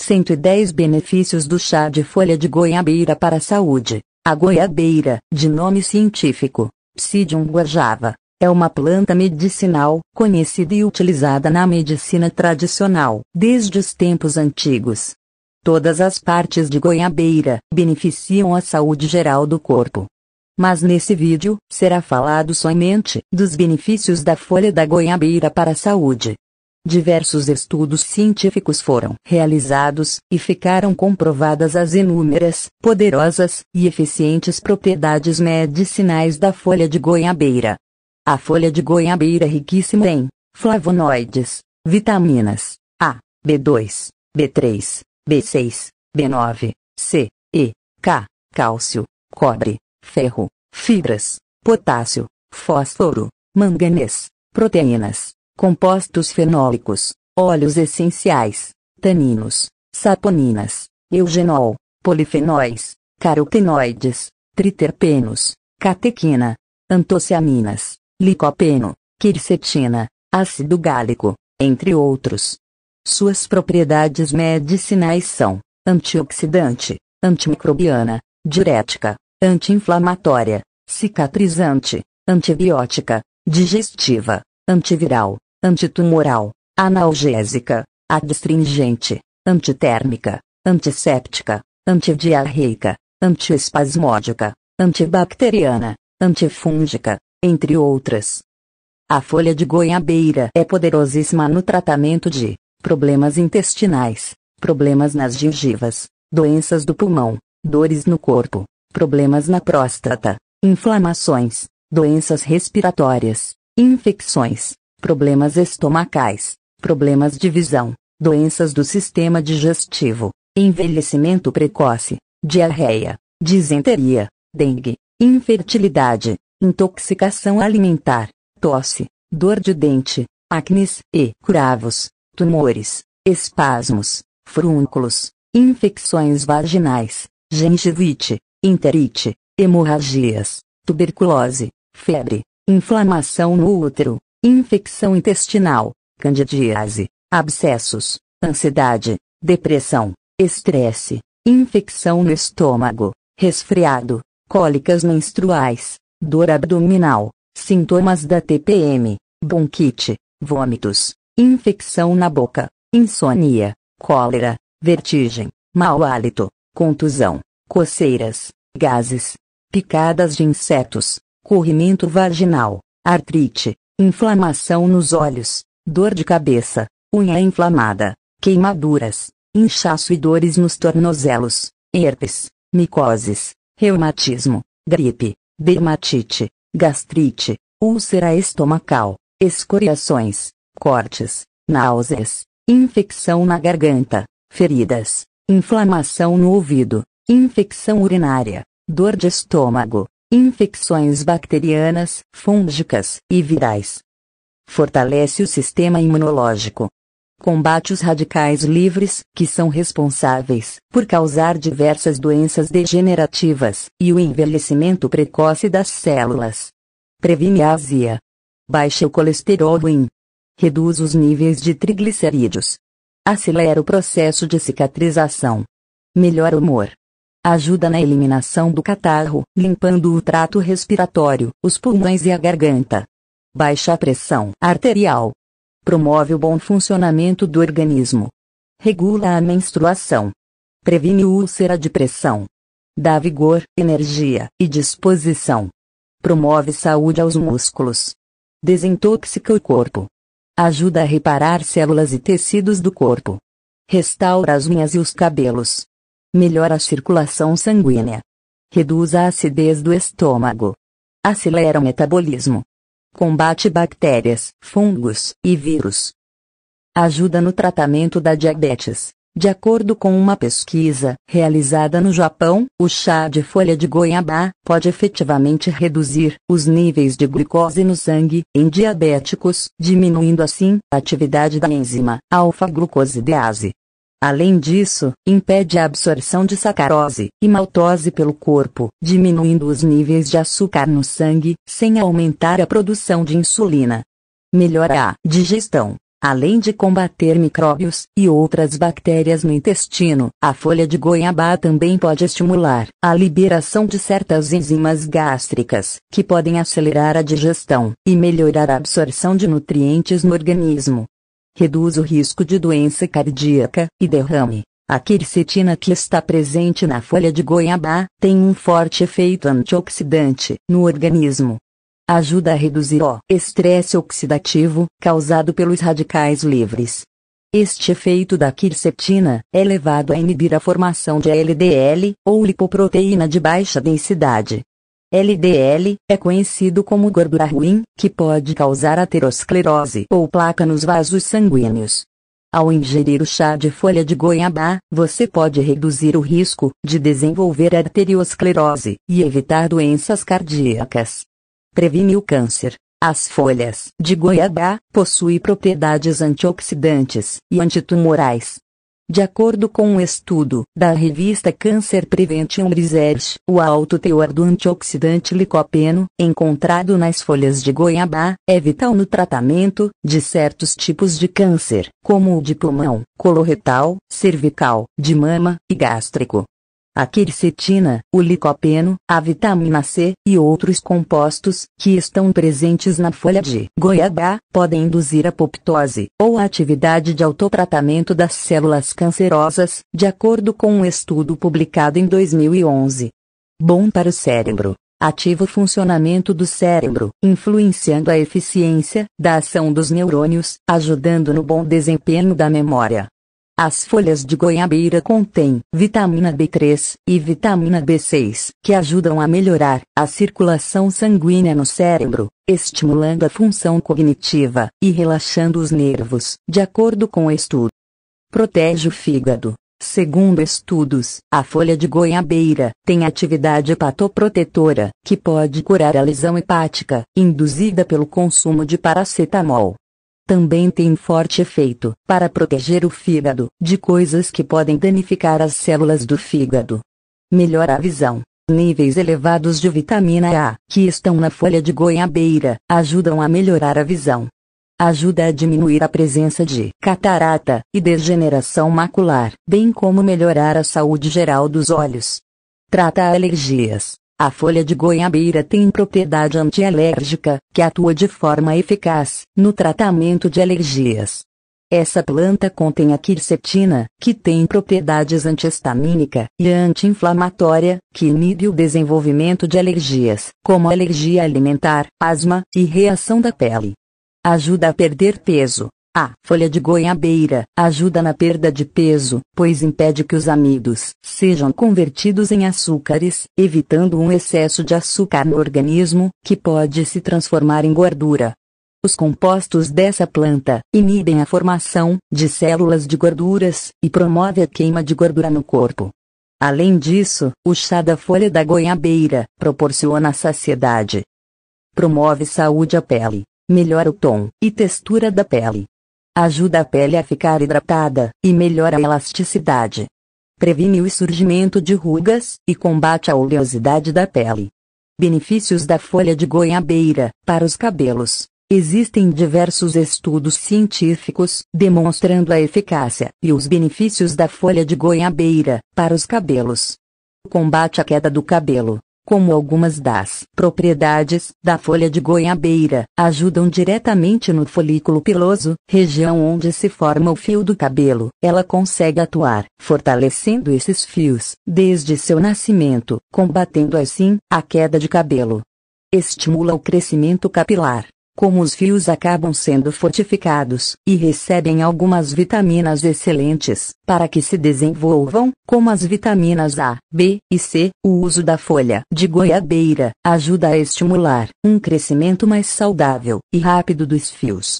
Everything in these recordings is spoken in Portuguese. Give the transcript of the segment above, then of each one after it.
110 benefícios do chá de folha de goiabeira para a saúde. A goiabeira, de nome científico, Psidium guajava, é uma planta medicinal, conhecida e utilizada na medicina tradicional, desde os tempos antigos. Todas as partes de goiabeira beneficiam a saúde geral do corpo. Mas nesse vídeo, será falado somente dos benefícios da folha da goiabeira para a saúde. Diversos estudos científicos foram realizados, e ficaram comprovadas as inúmeras, poderosas e eficientes propriedades medicinais da folha de goiabeira. A folha de goiabeira é riquíssima em flavonoides, vitaminas A, B2, B3, B6, B9, C, E, K, cálcio, cobre, ferro, fibras, potássio, fósforo, manganês, proteínas, compostos fenólicos, óleos essenciais, taninos, saponinas, eugenol, polifenóis, carotenoides, triterpenos, catequina, antocianinas, licopeno, quercetina, ácido gálico, entre outros. Suas propriedades medicinais são antioxidante, antimicrobiana, diurética, anti-inflamatória, cicatrizante, antibiótica, digestiva, antiviral, antitumoral, analgésica, adstringente, antitérmica, antisséptica, antidiarreica, antiespasmódica, antibacteriana, antifúngica, entre outras. A folha de goiabeira é poderosíssima no tratamento de problemas intestinais, problemas nas gengivas, doenças do pulmão, dores no corpo, problemas na próstata, inflamações, doenças respiratórias, infecções, problemas estomacais, problemas de visão, doenças do sistema digestivo, envelhecimento precoce, diarreia, disenteria, dengue, infertilidade, intoxicação alimentar, tosse, dor de dente, acnes e cravos, tumores, espasmos, frúnculos, infecções vaginais, gengivite, enterite, hemorragias, tuberculose, febre, inflamação no útero, infecção intestinal, candidíase, abscessos, ansiedade, depressão, estresse, infecção no estômago, resfriado, cólicas menstruais, dor abdominal, sintomas da TPM, bronquite, vômitos, infecção na boca, insônia, cólera, vertigem, mau hálito, contusão, coceiras, gases, picadas de insetos, corrimento vaginal, artrite, inflamação nos olhos, dor de cabeça, unha inflamada, queimaduras, inchaço e dores nos tornozelos, herpes, micoses, reumatismo, gripe, dermatite, gastrite, úlcera estomacal, escoriações, cortes, náuseas, infecção na garganta, feridas, inflamação no ouvido, infecção urinária, dor de estômago, infecções bacterianas, fúngicas e virais. Fortalece o sistema imunológico. Combate os radicais livres, que são responsáveis por causar diversas doenças degenerativas e o envelhecimento precoce das células. Previne a azia. Baixa o colesterol ruim. Reduz os níveis de triglicerídeos. Acelera o processo de cicatrização. Melhora o humor. Ajuda na eliminação do catarro, limpando o trato respiratório, os pulmões e a garganta. Baixa a pressão arterial. Promove o bom funcionamento do organismo. Regula a menstruação. Previne úlcera de pressão. Dá vigor, energia e disposição. Promove saúde aos músculos. Desintoxica o corpo. Ajuda a reparar células e tecidos do corpo. Restaura as unhas e os cabelos. Melhora a circulação sanguínea. Reduz a acidez do estômago. Acelera o metabolismo. Combate bactérias, fungos e vírus. Ajuda no tratamento da diabetes. De acordo com uma pesquisa realizada no Japão, o chá de folha de goiaba pode efetivamente reduzir os níveis de glicose no sangue em diabéticos, diminuindo assim a atividade da enzima alfa-glucosidase. Além disso, impede a absorção de sacarose e maltose pelo corpo, diminuindo os níveis de açúcar no sangue, sem aumentar a produção de insulina. Melhora a digestão, Além de combater micróbios e outras bactérias no intestino, a folha de goiaba também pode estimular a liberação de certas enzimas gástricas, que podem acelerar a digestão e melhorar a absorção de nutrientes no organismo. Reduz o risco de doença cardíaca e derrame. A quercetina que está presente na folha de goiaba tem um forte efeito antioxidante no organismo. Ajuda a reduzir o estresse oxidativo, causado pelos radicais livres. Este efeito da quercetina é levado a inibir a formação de LDL, ou lipoproteína de baixa densidade. LDL é conhecido como gordura ruim, que pode causar aterosclerose ou placa nos vasos sanguíneos. Ao ingerir o chá de folha de goiaba, você pode reduzir o risco de desenvolver arteriosclerose e evitar doenças cardíacas. Previne o câncer. As folhas de goiaba possuem propriedades antioxidantes e antitumorais. De acordo com um estudo da revista Cancer Prevention Research, o alto teor do antioxidante licopeno, encontrado nas folhas de goiaba, é vital no tratamento de certos tipos de câncer, como o de pulmão, coloretal, cervical, de mama e gástrico. A quercetina, o licopeno, a vitamina C e outros compostos que estão presentes na folha de goiaba podem induzir a apoptose ou a atividade de autotratamento das células cancerosas, de acordo com um estudo publicado em 2011. Bom para o cérebro. Ativa o funcionamento do cérebro, influenciando a eficiência da ação dos neurônios, ajudando no bom desempenho da memória. As folhas de goiabeira contêm vitamina B3 e vitamina B6, que ajudam a melhorar a circulação sanguínea no cérebro, estimulando a função cognitiva e relaxando os nervos, de acordo com o estudo. Protege o fígado. Segundo estudos, a folha de goiabeira tem atividade hepatoprotetora, que pode curar a lesão hepática, induzida pelo consumo de paracetamol. Também tem forte efeito para proteger o fígado de coisas que podem danificar as células do fígado. Melhora a visão. Níveis elevados de vitamina A, que estão na folha de goiabeira, ajudam a melhorar a visão. Ajuda a diminuir a presença de catarata e degeneração macular, bem como melhorar a saúde geral dos olhos. Trata alergias. A folha de goiabeira tem propriedade antialérgica, que atua de forma eficaz no tratamento de alergias. Essa planta contém a quercetina, que tem propriedades antihistamínica e anti-inflamatória, que inibe o desenvolvimento de alergias, como alergia alimentar, asma e reação da pele. Ajuda a perder peso. A folha de goiabeira ajuda na perda de peso, pois impede que os amidos sejam convertidos em açúcares, evitando um excesso de açúcar no organismo, que pode se transformar em gordura. Os compostos dessa planta inibem a formação de células de gorduras e promovem a queima de gordura no corpo. Além disso, o chá da folha da goiabeira proporciona saciedade. Promove saúde à pele. Melhora o tom e textura da pele. Ajuda a pele a ficar hidratada e melhora a elasticidade. Previne o surgimento de rugas e combate a oleosidade da pele. Benefícios da folha de goiabeira para os cabelos. Existem diversos estudos científicos demonstrando a eficácia e os benefícios da folha de goiabeira para os cabelos. Combate a queda do cabelo. Como algumas das propriedades da folha de goiabeira ajudam diretamente no folículo piloso, região onde se forma o fio do cabelo, ela consegue atuar, fortalecendo esses fios, desde seu nascimento, combatendo assim, a queda de cabelo. Estimula o crescimento capilar. Como os fios acabam sendo fortificados e recebem algumas vitaminas excelentes para que se desenvolvam, como as vitaminas A, B e C, o uso da folha de goiabeira ajuda a estimular um crescimento mais saudável e rápido dos fios.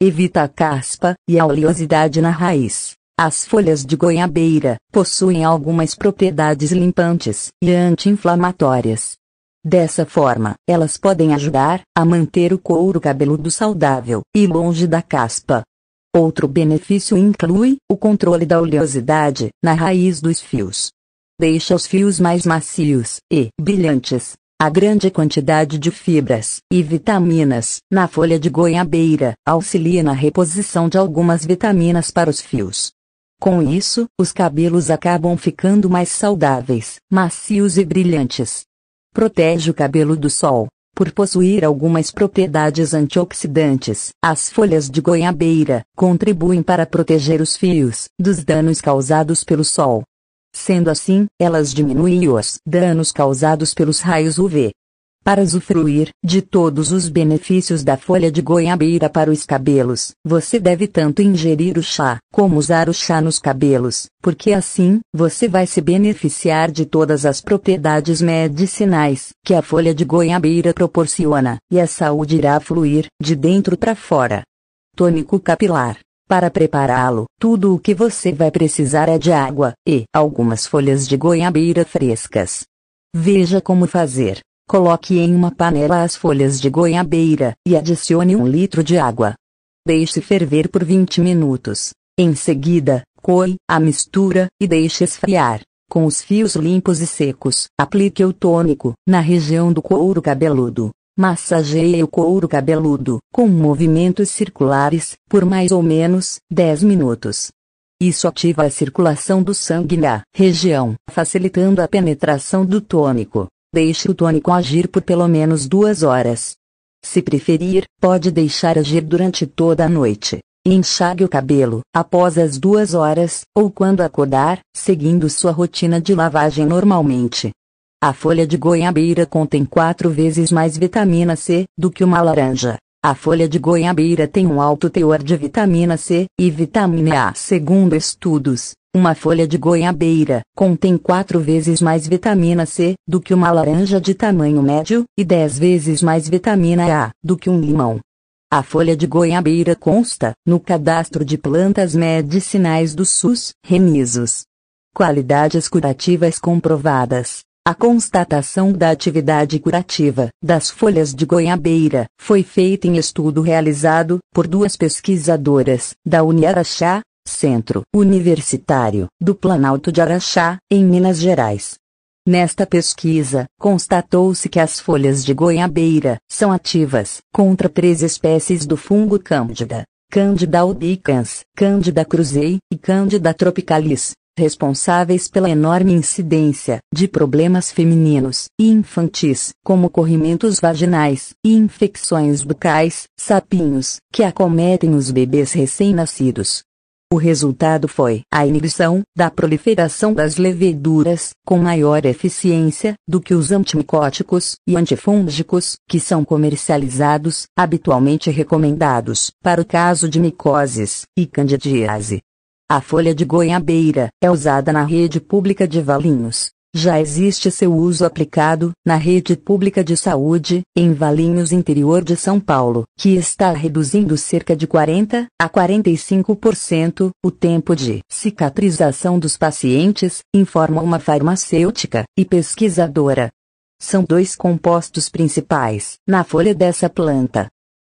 Evita a caspa e a oleosidade na raiz. As folhas de goiabeira possuem algumas propriedades limpantes e anti-inflamatórias. Dessa forma, elas podem ajudar a manter o couro cabeludo saudável e longe da caspa. Outro benefício inclui o controle da oleosidade na raiz dos fios. Deixa os fios mais macios e brilhantes. A grande quantidade de fibras e vitaminas na folha de goiabeira auxilia na reposição de algumas vitaminas para os fios. Com isso, os cabelos acabam ficando mais saudáveis, macios e brilhantes. Protege o cabelo do sol. Por possuir algumas propriedades antioxidantes, as folhas de goiabeira contribuem para proteger os fios dos danos causados pelo sol. Sendo assim, elas diminuem os danos causados pelos raios UV. Para usufruir de todos os benefícios da folha de goiabeira para os cabelos, você deve tanto ingerir o chá, como usar o chá nos cabelos, porque assim, você vai se beneficiar de todas as propriedades medicinais que a folha de goiabeira proporciona, e a saúde irá fluir de dentro para fora. Tônico capilar. Para prepará-lo, tudo o que você vai precisar é de água e algumas folhas de goiabeira frescas. Veja como fazer. Coloque em uma panela as folhas de goiabeira e adicione 1 litro de água. Deixe ferver por 20 minutos. Em seguida, coe a mistura e deixe esfriar. Com os fios limpos e secos, aplique o tônico na região do couro cabeludo. Massageie o couro cabeludo, com movimentos circulares, por mais ou menos 10 minutos. Isso ativa a circulação do sangue na região, facilitando a penetração do tônico. Deixe o tônico agir por pelo menos 2 horas. Se preferir, pode deixar agir durante toda a noite. Enxague o cabelo, após as 2 horas, ou quando acordar, seguindo sua rotina de lavagem normalmente. A folha de goiabeira contém 4 vezes mais vitamina C do que uma laranja. A folha de goiabeira tem um alto teor de vitamina C e vitamina A. Segundo estudos, uma folha de goiabeira contém 4 vezes mais vitamina C do que uma laranja de tamanho médio e 10 vezes mais vitamina A do que um limão. A folha de goiabeira consta no Cadastro de Plantas Medicinais do SUS, REMISUS. Qualidades curativas comprovadas. A constatação da atividade curativa das folhas de goiabeira foi feita em estudo realizado por 2 pesquisadoras da UniAraxá, Centro Universitário do Planalto de Araxá, em Minas Gerais. Nesta pesquisa, constatou-se que as folhas de goiabeira são ativas contra 3 espécies do fungo Candida, Candida albicans, Candida cruzei e Candida tropicalis, responsáveis pela enorme incidência de problemas femininos e infantis, como corrimentos vaginais e infecções bucais, sapinhos, que acometem os bebês recém-nascidos. O resultado foi a inibição da proliferação das leveduras, com maior eficiência do que os antimicóticos e antifúngicos, que são comercializados, habitualmente recomendados, para o caso de micoses e candidíase. A folha de goiabeira é usada na rede pública de Valinhos. Já existe seu uso aplicado na rede pública de saúde, em Valinhos, interior de São Paulo, que está reduzindo cerca de 40 a 45% o tempo de cicatrização dos pacientes, informa uma farmacêutica e pesquisadora. São 2 compostos principais na folha dessa planta.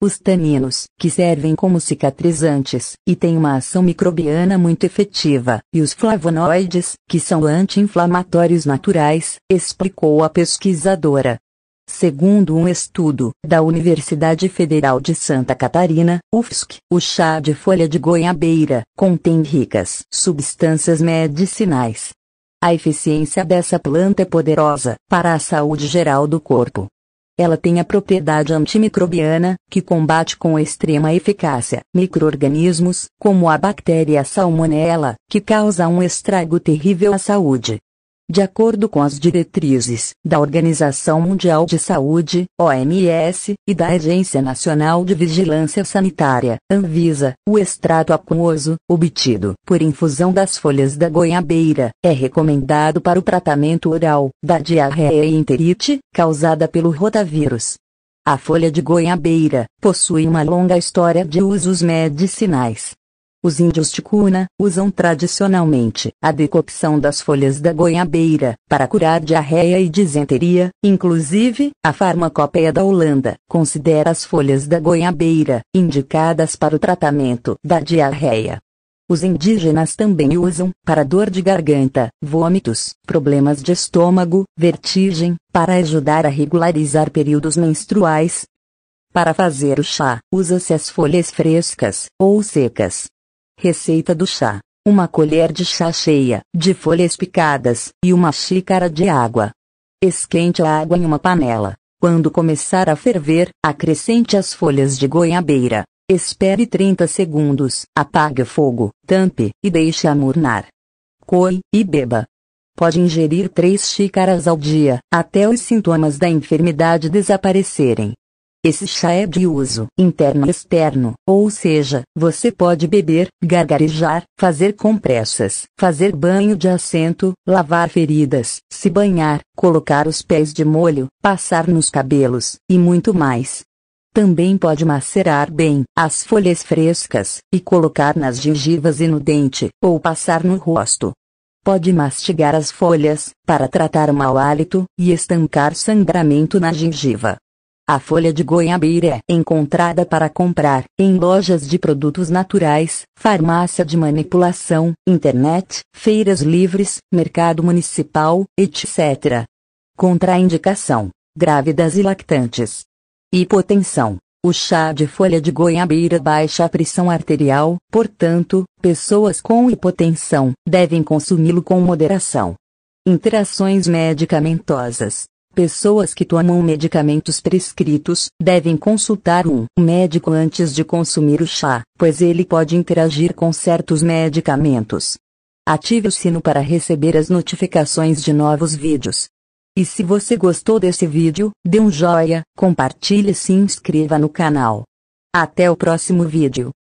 Os taninos, que servem como cicatrizantes e têm uma ação microbiana muito efetiva, e os flavonoides, que são anti-inflamatórios naturais, explicou a pesquisadora. Segundo um estudo da Universidade Federal de Santa Catarina, UFSC, o chá de folha de goiabeira contém ricas substâncias medicinais. A eficiência dessa planta é poderosa para a saúde geral do corpo. Ela tem a propriedade antimicrobiana, que combate com extrema eficácia micro-organismos, como a bactéria Salmonella, que causa um estrago terrível à saúde. De acordo com as diretrizes da Organização Mundial de Saúde, OMS, e da Agência Nacional de Vigilância Sanitária, Anvisa, o extrato aquoso, obtido por infusão das folhas da goiabeira, é recomendado para o tratamento oral da diarreia e enterite, causada pelo rotavírus. A folha de goiabeira possui uma longa história de usos medicinais. Os índios de Cuna usam tradicionalmente a decocção das folhas da goiabeira para curar diarreia e disenteria. Inclusive, a farmacopeia da Holanda considera as folhas da goiabeira indicadas para o tratamento da diarreia. Os indígenas também usam, para dor de garganta, vômitos, problemas de estômago, vertigem, para ajudar a regularizar períodos menstruais. Para fazer o chá, usa-se as folhas frescas, ou secas. Receita do chá: 1 colher de chá cheia, de folhas picadas, e 1 xícara de água. Esquente a água em uma panela. Quando começar a ferver, acrescente as folhas de goiabeira. Espere 30 segundos, apague o fogo, tampe, e deixe amurnar. Coe, e beba. Pode ingerir 3 xícaras ao dia, até os sintomas da enfermidade desaparecerem. Esse chá é de uso interno e externo, ou seja, você pode beber, gargarejar, fazer compressas, fazer banho de assento, lavar feridas, se banhar, colocar os pés de molho, passar nos cabelos, e muito mais. Também pode macerar bem as folhas frescas, e colocar nas gengivas e no dente, ou passar no rosto. Pode mastigar as folhas, para tratar o mau hálito, e estancar sangramento na gengiva. A folha de goiabeira é encontrada para comprar em lojas de produtos naturais, farmácia de manipulação, internet, feiras livres, mercado municipal, etc. Contraindicação: grávidas e lactantes. Hipotensão. O chá de folha de goiabeira baixa a pressão arterial, portanto, pessoas com hipotensão devem consumi-lo com moderação. Interações medicamentosas. Pessoas que tomam medicamentos prescritos devem consultar um médico antes de consumir o chá, pois ele pode interagir com certos medicamentos. Ative o sino para receber as notificações de novos vídeos. E se você gostou desse vídeo, dê um joinha, compartilhe e se inscreva no canal. Até o próximo vídeo.